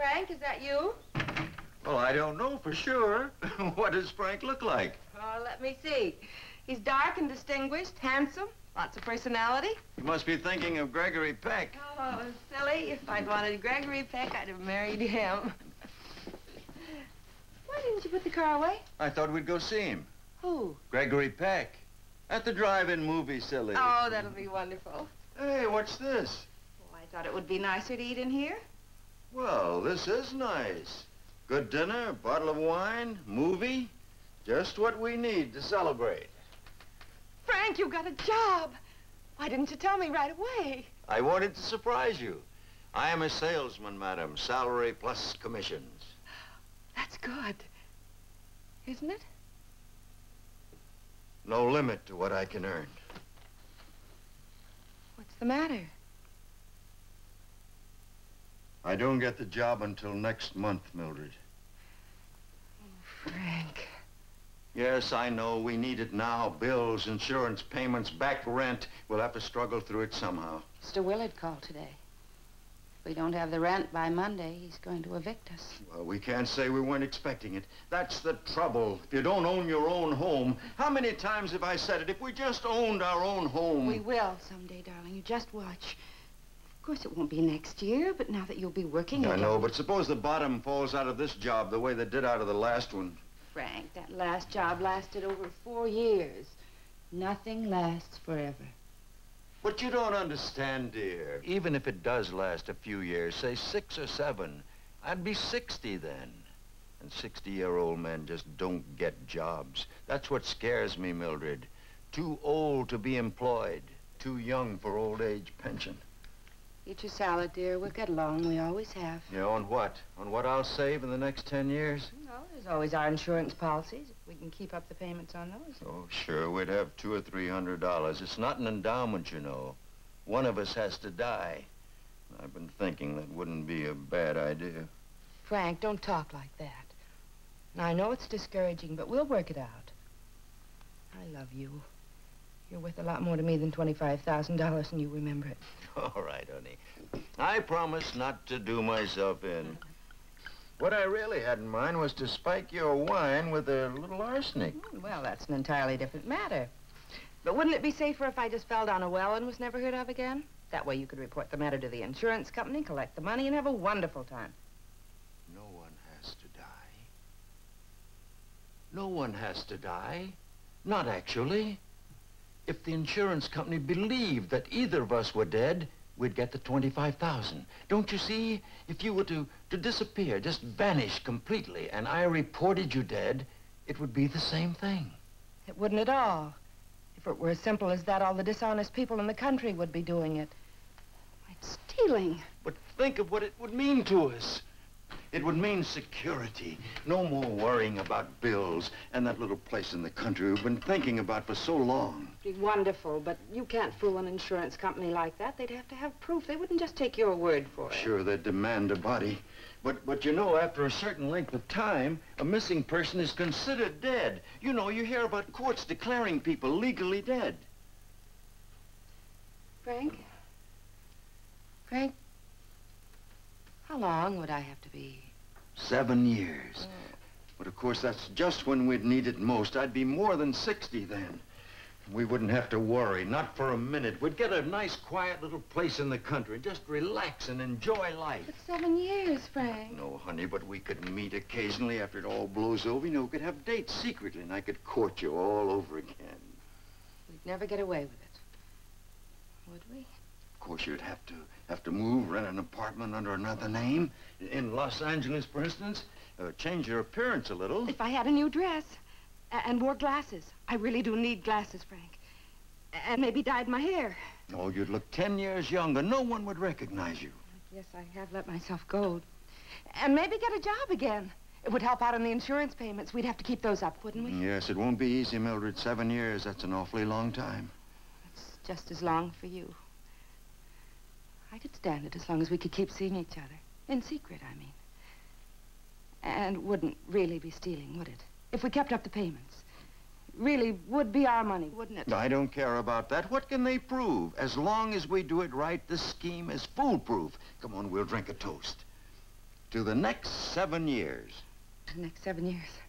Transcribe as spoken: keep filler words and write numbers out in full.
Frank, is that you? Well, I don't know for sure. What does Frank look like? Oh, let me see. He's dark and distinguished, handsome, lots of personality. You must be thinking of Gregory Peck. Oh, silly. If I'd wanted Gregory Peck, I'd have married him. Why didn't you put the car away? I thought we'd go see him. Who? Gregory Peck. At the drive-in movie, silly. Oh, that'll be wonderful. Hey, what's this? Oh, I thought it would be nicer to eat in here. Well, this is nice. Good dinner, bottle of wine, movie. Just what we need to celebrate. Frank, you got a job. Why didn't you tell me right away? I wanted to surprise you. I am a salesman, madam. Salary plus commissions. That's good, isn't it? No limit to what I can earn. What's the matter? I don't get the job until next month, Mildred. Oh, Frank. Yes, I know. We need it now. Bills, insurance, payments, back rent. We'll have to struggle through it somehow. Mister Willard called today. If we don't have the rent by Monday, he's going to evict us. Well, we can't say we weren't expecting it. That's the trouble. If you don't own your own home, how many times have I said it? If we just owned our own home... We will someday, darling. You just watch. Of course, it won't be next year, but now that you'll be working... I know, but suppose the bottom falls out of this job the way they did out of the last one. Frank, that last job lasted over four years. Nothing lasts forever. But you don't understand, dear. Even if it does last a few years, say six or seven, I'd be sixty then. And sixty-year-old men just don't get jobs. That's what scares me, Mildred. Too old to be employed. Too young for old age pension. Eat your salad, dear. We'll get along. We always have. Yeah, on what? On what I'll save in the next ten years? No, there's always our insurance policies. We can keep up the payments on those. Oh, sure. We'd have two or three hundred dollars. It's not an endowment, you know. One of us has to die. I've been thinking that wouldn't be a bad idea. Frank, don't talk like that. Now, I know it's discouraging, but we'll work it out. I love you. You're worth a lot more to me than twenty-five thousand dollars, and you remember it. All right, honey. I promise not to do myself in. What I really had in mind was to spike your wine with a little arsenic. Well, that's an entirely different matter. But wouldn't it be safer if I just fell down a well and was never heard of again? That way you could report the matter to the insurance company, collect the money, and have a wonderful time. No one has to die. No one has to die. Not actually. If the insurance company believed that either of us were dead, we'd get the twenty-five thousand. Don't you see? If you were to, to disappear, just vanish completely, and I reported you dead, it would be the same thing. It wouldn't at all. If it were as simple as that, all the dishonest people in the country would be doing it. It's stealing. But think of what it would mean to us. It would mean security, no more worrying about bills and that little place in the country we've been thinking about for so long. It'd be wonderful, but you can't fool an insurance company like that. They'd have to have proof. They wouldn't just take your word for it. Sure, they'd demand a body. But, but you know, after a certain length of time, a missing person is considered dead. You know, you hear about courts declaring people legally dead. Frank? Frank? How long would I have to be? Seven years. Mm. But of course, that's just when we'd need it most. I'd be more than sixty then. We wouldn't have to worry, not for a minute. We'd get a nice, quiet little place in the country. Just relax and enjoy life. But seven years, Frank. No, honey, but we could meet occasionally after it all blows over. You know, we could have dates secretly, and I could court you all over again. We'd never get away with it, would we? Of course, you'd have to have to move, rent an apartment under another name. In Los Angeles, for instance, uh, change your appearance a little. If I had a new dress uh, and wore glasses. I really do need glasses, Frank. And maybe dyed my hair. Oh, you'd look ten years younger. No one would recognize you. Yes, I have let myself go. And maybe get a job again. It would help out on the insurance payments. We'd have to keep those up, wouldn't we? Yes, it won't be easy, Mildred. Seven years, that's an awfully long time. It's just as long for you. I could stand it as long as we could keep seeing each other. In secret, I mean. And wouldn't really be stealing, would it? If we kept up the payments. Really would be our money, wouldn't it? I don't care about that. What can they prove? As long as we do it right, this scheme is foolproof. Come on, we'll drink a toast. to the next seven years. To the next seven years.